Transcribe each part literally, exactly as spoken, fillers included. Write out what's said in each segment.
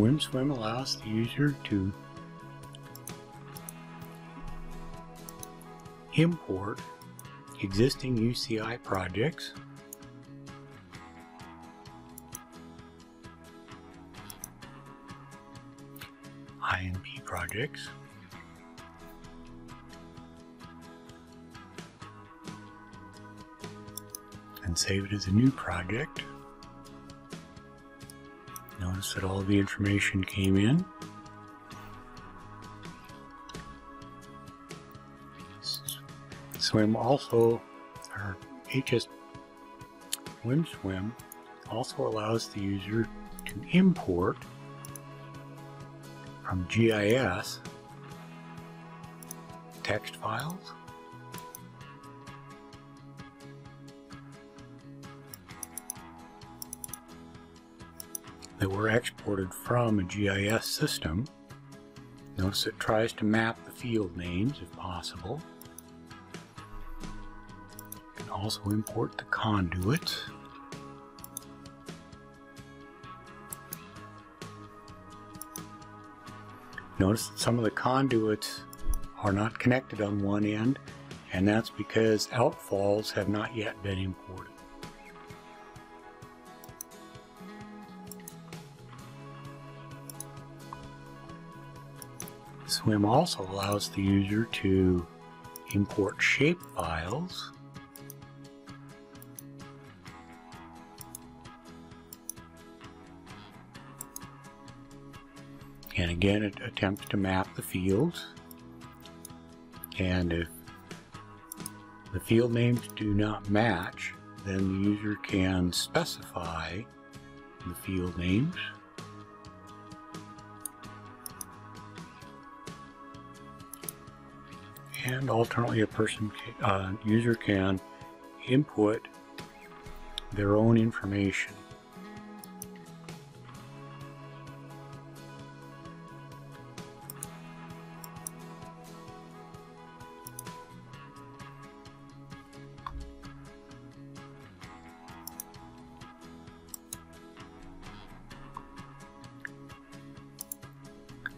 W W H M S W M M allows the user to import existing U C I projects, I N P projects, and save it as a new project. Notice that all the information came in. W W H M S W M M also, or W W H M S W M M also allows the user to import from G I S text files, that were exported from a G I S system. Notice it tries to map the field names if possible. You can also import the conduits. Notice that some of the conduits are not connected on one end, and that's because outfalls have not yet been imported. W W H M S W M M also allows the user to import shape files and again it attempts to map the fields, and if the field names do not match, then the user can specify the field names. And alternately, a person, uh, user can input their own information.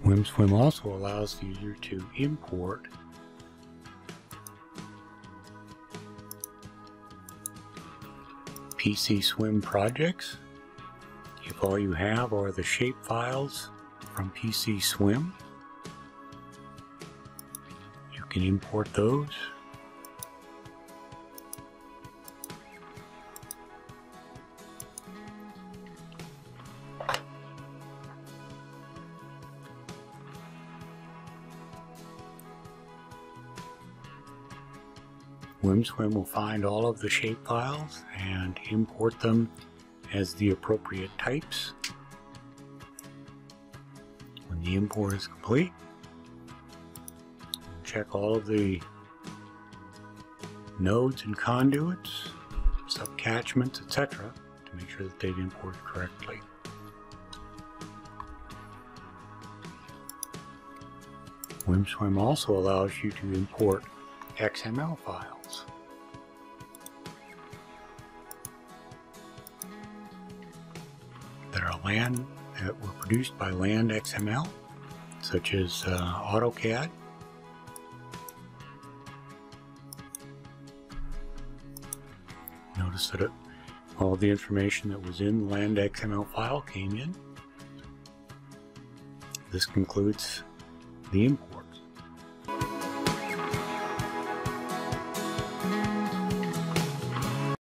W W H M S W M M also allows the user to import P C S W M M projects if all you have are the shape files from P C S W M M. You can import those. W W H M S W M M will find all of the shape files and import them as the appropriate types. When the import is complete, check all of the nodes and conduits, subcatchments, et cetera to make sure that they've imported correctly. W W H M S W M M also allows you to import X M L files. There are land that were produced by land X M L, such as uh, AutoCAD, notice that it, all the information that was in the land X M L file came in. This concludes the import.